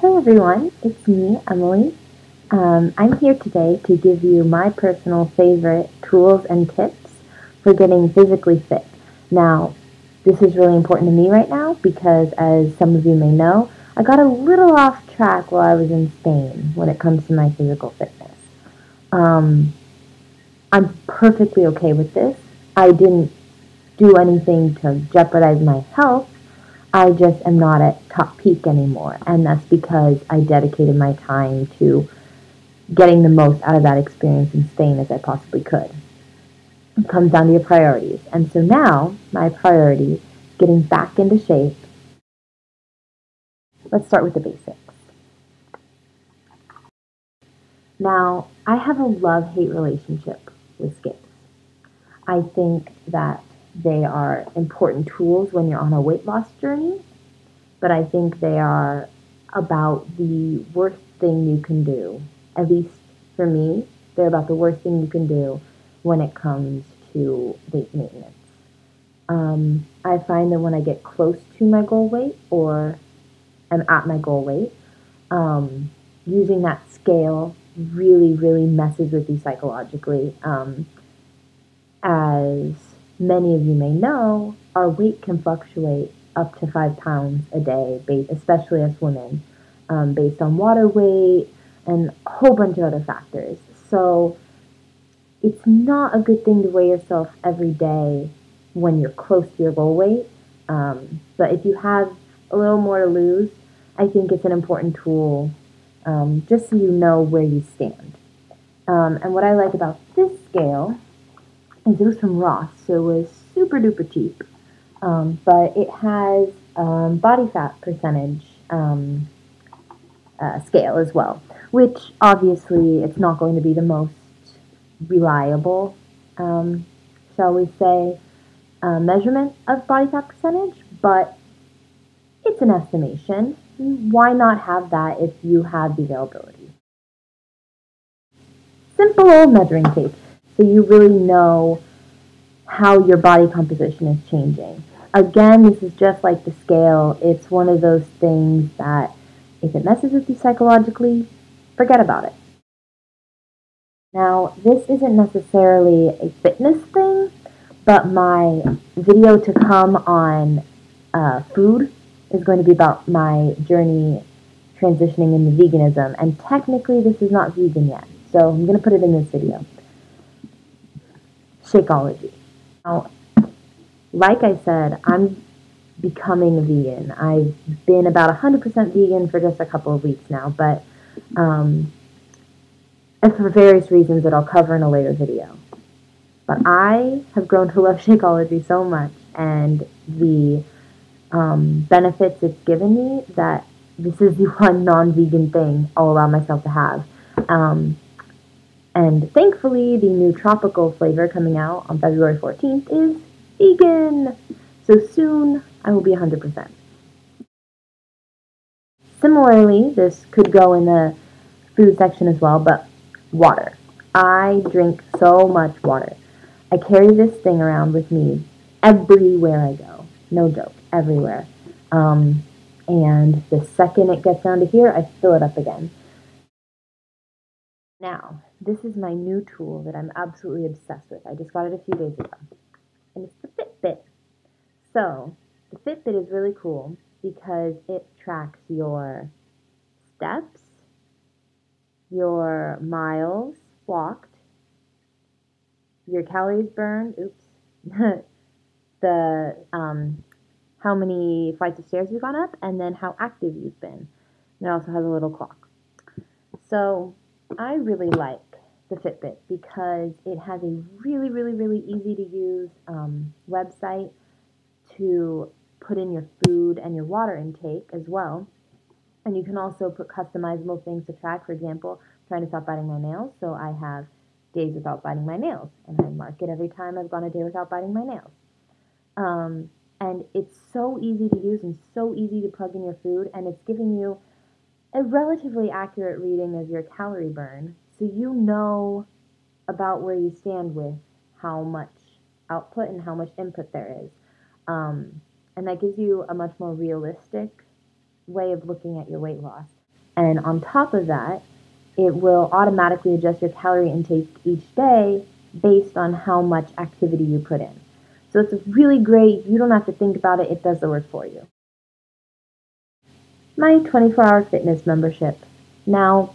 Hello everyone, it's me, Emily. I'm here today to give you my personal favorite tools and tips for getting physically fit. Now, this is really important to me right now because, as some of you may know, I got a little off track while I was in Spain when it comes to my physical fitness. I'm perfectly okay with this. I didn't do anything to jeopardize my health. I just am not at top peak anymore, and that's because I dedicated my time to getting the most out of that experience in Spain as I possibly could. It comes down to your priorities, and so now my priority is getting back into shape. Let's start with the basics. Now, I have a love-hate relationship with scales. I think that they are important tools when you're on a weight loss journey, but I think they are about the worst thing you can do. At least for me, they're about the worst thing you can do when it comes to weight maintenance. I find that when I get close to my goal weight or am at my goal weight, using that scale really, really messes with you psychologically. As many of you may know, our weight can fluctuate up to 5 pounds a day, especially as women, based on water weight and a whole bunch of other factors. So it's not a good thing to weigh yourself every day when you're close to your goal weight, but if you have a little more to lose, I think it's an important tool just so you know where you stand. And what I like about this scale is it was from Ross, so it was super duper cheap, but it has body fat percentage scale as well, which obviously it's not going to be the most reliable, shall we say, measurement of body fat percentage, but it's an estimation. Why not have that if you have the availability? Simple old measuring tape, so you really know how your body composition is changing. Again, this is just like the scale. It's one of those things that if it messes with you psychologically, forget about it. Now, this isn't necessarily a fitness thing, but my video to come on food is going to be about my journey transitioning into veganism, and technically this is not vegan yet, so I'm going to put it in this video. Shakeology. Now, like I said, I'm becoming a vegan. I've been about 100% vegan for just a couple of weeks now, but and for various reasons that I'll cover in a later video. But I have grown to love Shakeology so much, and the benefits it's given me, that this is the one non-vegan thing I'll allow myself to have. And thankfully, the new tropical flavor coming out on February 14th is vegan. So soon, I will be 100%. Similarly, this could go in the food section as well, but water. I drink so much water. I carry this thing around with me everywhere I go. No joke. Everywhere. And the second it gets down to here, I fill it up again. Now, this is my new tool that I'm absolutely obsessed with. I just got it a few days ago. And it's the Fitbit. So, the Fitbit is really cool because it tracks your steps, your miles walked, your calories burned, oops, the, how many flights of stairs you've gone up, and then how active you've been. And it also has a little clock. So I really like the Fitbit because it has a really, really, really easy to use website to put in your food and your water intake as well. And you can also put customizable things to track. For example, I'm trying to stop biting my nails, so I have days without biting my nails, and I mark it every time I've gone a day without biting my nails. And it's so easy to use and so easy to plug in your food, and it's giving you a relatively accurate reading of your calorie burn, so you know about where you stand with how much output and how much input there is. And that gives you a much more realistic way of looking at your weight loss. And on top of that, it will automatically adjust your calorie intake each day based on how much activity you put in. So it's really great. You don't have to think about it. It does the work for you. My 24 Hour Fitness membership. Now,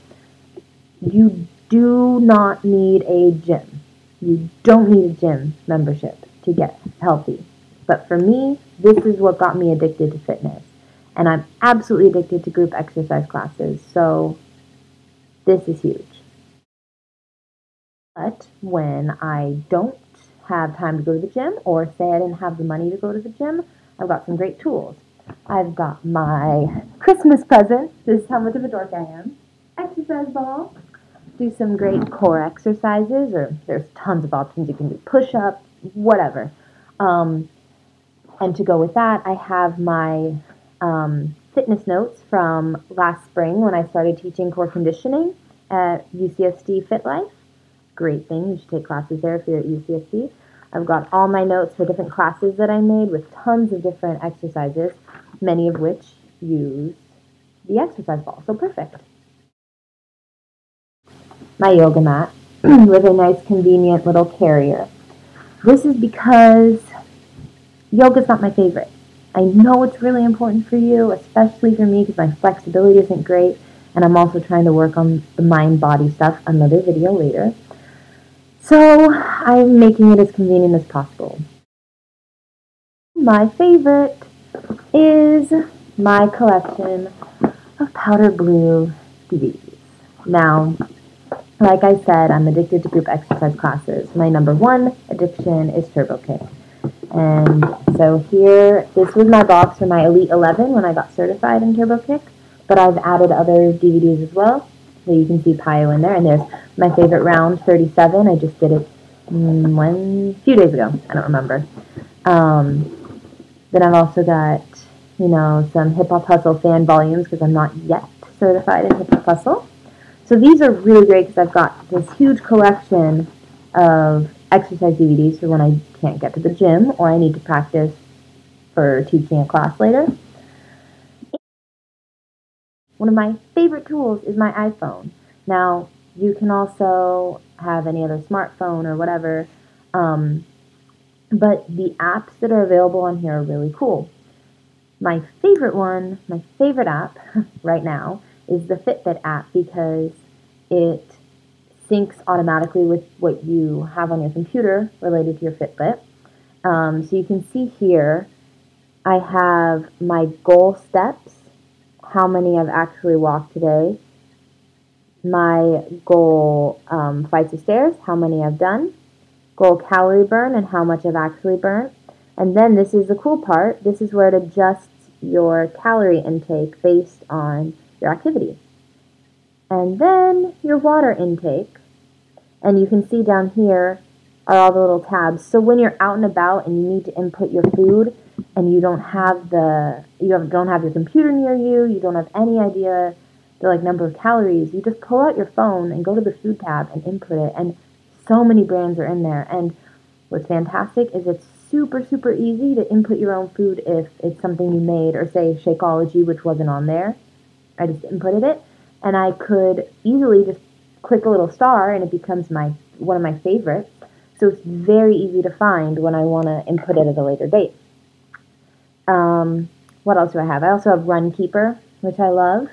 you do not need a gym. You don't need a gym membership to get healthy. But for me, this is what got me addicted to fitness. And I'm absolutely addicted to group exercise classes. So this is huge. But when I don't have time to go to the gym, or say I didn't have the money to go to the gym, I've got some great tools. I've got my Christmas present. This is how much of a dork I am. Exercise ball. Do some great core exercises, or there's tons of options. You can do push-ups, whatever. And to go with that, I have my fitness notes from last spring when I started teaching core conditioning at UCSD FitLife. Great thing. You should take classes there if you're at UCSD. I've got all my notes for different classes that I made with tons of different exercises, many of which use the exercise ball. So perfect. My yoga mat with a nice convenient little carrier. This is because yoga's not my favorite. I know it's really important for you, especially for me because my flexibility isn't great, and I'm also trying to work on the mind-body stuff, another video later. So I'm making it as convenient as possible. My favorite is my collection of powder blue DVDs. Now, like I said, I'm addicted to group exercise classes. My number one addiction is Turbo Kick. And so here, this was my box for my Elite 11 when I got certified in Turbo Kick, but I've added other DVDs as well. So you can see PiYo in there, and there's my favorite round, 37. I just did it few days ago. I don't remember. Then I've also got, you know, some Hip-Hop Hustle fan volumes because I'm not yet certified in Hip-Hop Hustle. So these are really great because I've got this huge collection of exercise DVDs for when I can't get to the gym or I need to practice for teaching a class later. One of my favorite tools is my iPhone. Now, you can also have any other smartphone or whatever, but the apps that are available on here are really cool. My favorite one, my favorite app right now is the Fitbit app because it syncs automatically with what you have on your computer related to your Fitbit. So you can see here, I have my goal steps, how many I've actually walked today, my goal flights of stairs, how many I've done, goal calorie burn, and how much I've actually burnt. And then this is the cool part. This is where it adjusts your calorie intake based on your activity. And then your water intake. And you can see down here are all the little tabs. So when you're out and about and you need to input your food, and you don't have your computer near you, you don't have any idea the number of calories, you just pull out your phone and go to the food tab and input it, and so many brands are in there. And what's fantastic is it's super, super easy to input your own food if it's something you made, or say Shakeology, which wasn't on there. I just inputted it, and I could easily just click a little star, and it becomes one of my favorites. So it's very easy to find when I want to input it at a later date. What else do I have? I also have Runkeeper, which I love,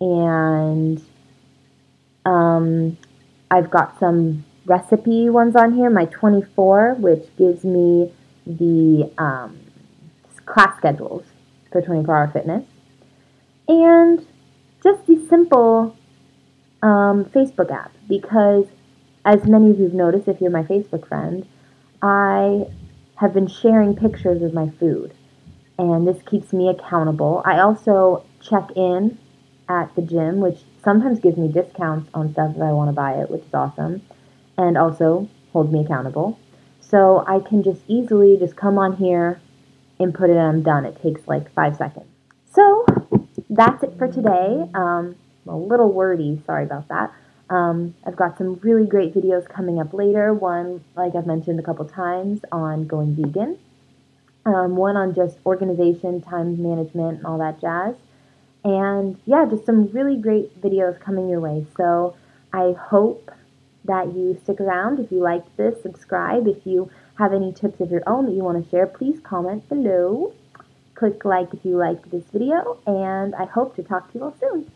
and I've got some recipe ones on here. My 24, which gives me the class schedules for 24 Hour Fitness, and just the simple Facebook app, because as many of you have noticed, if you're my Facebook friend, I have been sharing pictures of my food, and this keeps me accountable. I also check in at the gym, which sometimes gives me discounts on stuff that I want to buy it, which is awesome, and also holds me accountable. So I can just easily just come on here, input it, and I'm done. It takes like 5 seconds. So that's it for today. I'm a little wordy, sorry about that. I've got some really great videos coming up later. One, like I've mentioned a couple times, on going vegan. One on just organization, time management, and all that jazz. And yeah, just some really great videos coming your way. So I hope that you stick around. If you liked this, subscribe. If you have any tips of your own that you want to share, please comment below. Click like if you liked this video, and I hope to talk to you all soon.